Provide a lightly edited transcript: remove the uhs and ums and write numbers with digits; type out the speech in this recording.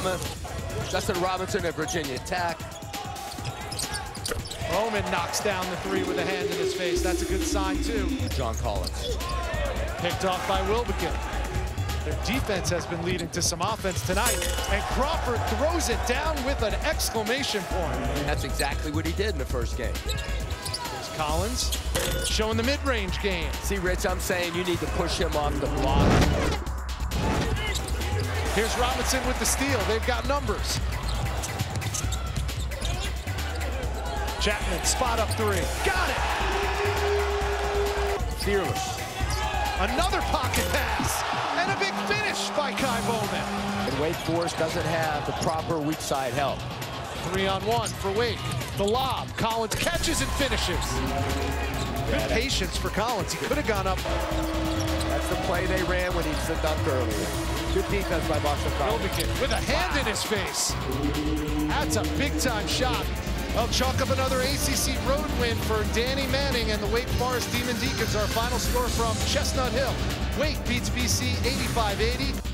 from Justin Robinson at Virginia Tech. Roman knocks down the three with a hand in his face. That's a good sign, too. John Collins. Picked off by Wilbekin. Their defense has been leading to some offense tonight, and Crawford throws it down with an exclamation point. That's exactly what he did in the first game. There's Collins showing the mid-range game. See, Rich, I'm saying you need to push him off the block. Here's Robinson with the steal. They've got numbers. Chapman, spot up three. Got it! Fearless. Another pocket pass, and a big finish by Ky Bowman. And Wake Forest doesn't have the proper weak side help. 3-on-1 for Wake. The lob, Collins catches and finishes. Good patience for Collins. He could have gone up. That's the play they ran when he slipped up earlier. Good defense by Boston College. Wilbekin with a hand in his face. That's a big-time shot. Well, chalk up another ACC road win for Danny Manning and the Wake Forest Demon Deacons. Our final score from Chestnut Hill. Wake beats BC 85-80.